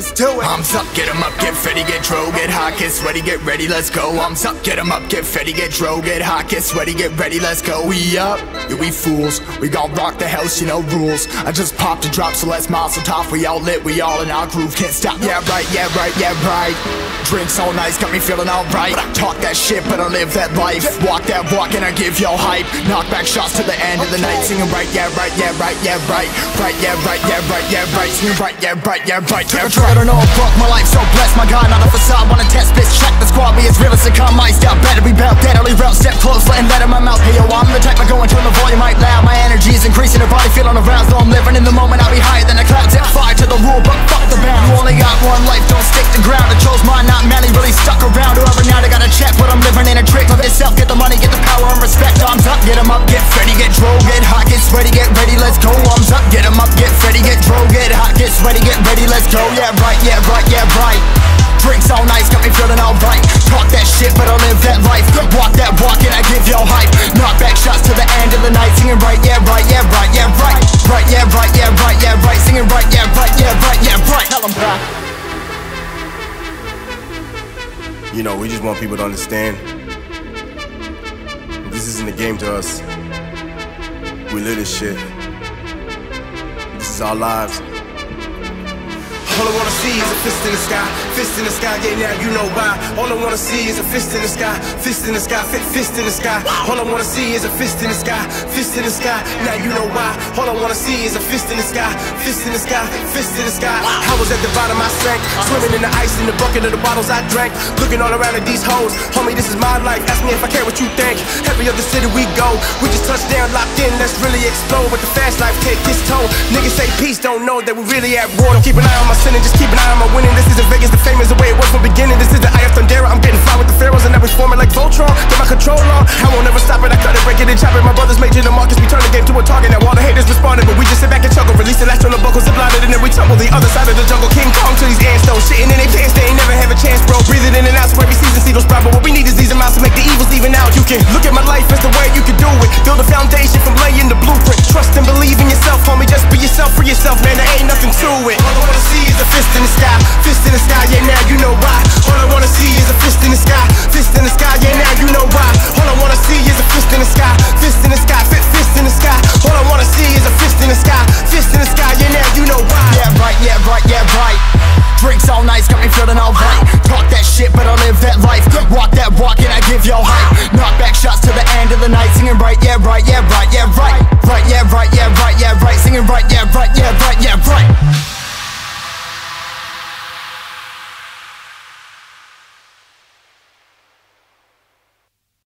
let's do it. I'm up, get 'em up, get fetty, get dro, get hot, get sweaty, get ready, let's go. I'm up, get 'em up, get fetty, get dro, get hot, get sweaty, get ready, let's go. We up, yeah, we fools, we gon' rock the house, you know rules. I just popped a drop, so let's mazel tov. We all lit, we all in our groove, can't stop. Yeah right, yeah right, yeah right. Drinks all nice, got me feeling alright. Talk that shit, but I live that life. Walk that walk, and I give y'all hype. Knock back shots to the end of the night, singing right, yeah right, yeah right, yeah right, right, yeah right, yeah right, yeah right, singing right, yeah right, yeah right, yeah right. I don't know, fuck my life, so blessed. My God, not a facade. Wanna test bitch, check the squad, be as real as it come. I step better, be belt, deadly route, step close, letting that in my mouth. Hey yo, I'm the type I go until the volume might loud. My energy is increasing, her body feeling aroused. Though I'm living in the moment, I'll be higher than a cloud. Set fire to the rule, but fuck the bound. You only got one life, don't stick to ground. I chose mine, not many, really stuck around. Whoever now they gotta check, but I'm living in a trick. Love yourself, get the money, get the power and respect. Arms up, get 'em up, get fetty, get dro, get hot, get sweaty, get ready, let's go. Arms up, get 'em up, get fetty, get dro, get hot, get sweaty, get ready, let's go. Yeah right, yeah right, yeah right. Drinks all nice, got me feeling alright. Talk that shit, but I live that life. Walk that walk, and I give y'all hype. Knock back shots to the end of the night, singing right, yeah right, yeah right, yeah right, right, yeah right, yeah right, yeah right, singing right, yeah right, yeah right, yeah right. Tell 'em back. You know, we just want people to understand this isn't a game to us. We live this shit. This is our lives. All I wanna see is a fist in the sky, fist in the sky, yeah, now you know why. All I wanna see is a fist in the sky, fist in the sky, fist in the sky. All I wanna see is a fist in the sky, fist in the sky, now you know why. All I wanna see is a fist in the sky, fist in the sky, fist in the sky. I was at the bottom, I sank, swimming in the ice in the bucket of the bottles I drank. Looking all around at these hoes, homie, this is my life, ask me if I care what you think. Every other city we go, we just touch down, locked in, let's really explode. But the fast life take its toll, niggas say peace, don't know that we really at war. Don't keep an eye on myself and just keep an eye on my winning. This isn't Vegas, the fame is the way it was from beginning. This is the eye of Thundera, I'm getting fly with the pharaohs. And I was forming like Voltron, get my control on. I won't ever stop it, I cut it, break it and chop it. My brothers made you the markets, we turned the game to a target. Now all the haters responded, but we just sit back and chuckle. Release the last on the buckles, and blinded, and then we tumble. The other side of the jungle, King Kong to these ants, though. Shitting in their pants, they ain't never have a chance, bro. Breathing in and out, so every season see those pride. But what we need is these amounts to make the evils even out. You can look at my life as the way you can do it. Build a foundation from laying the blueprint. Trust and believe in yourself, homie, just be yourself, free yourself, man, there ain't nothing to it. All I wanna see is a fist in the sky, fist in the sky, yeah, now you know why. All I wanna see is a fist in the sky, fist in the sky, yeah, now you know why. All I wanna see is a fist in the sky, fist in the sky, fist in the sky. All I wanna see is a fist in the sky, fist in the sky, yeah, now you know why. Yeah right, yeah right, yeah right. Drinks all nice, got me feeling alright. Talk that shit, but I live that life. Walk that walk, and I give y'all hype. Knock back shots to the end of the night, singing right, yeah right, yeah right.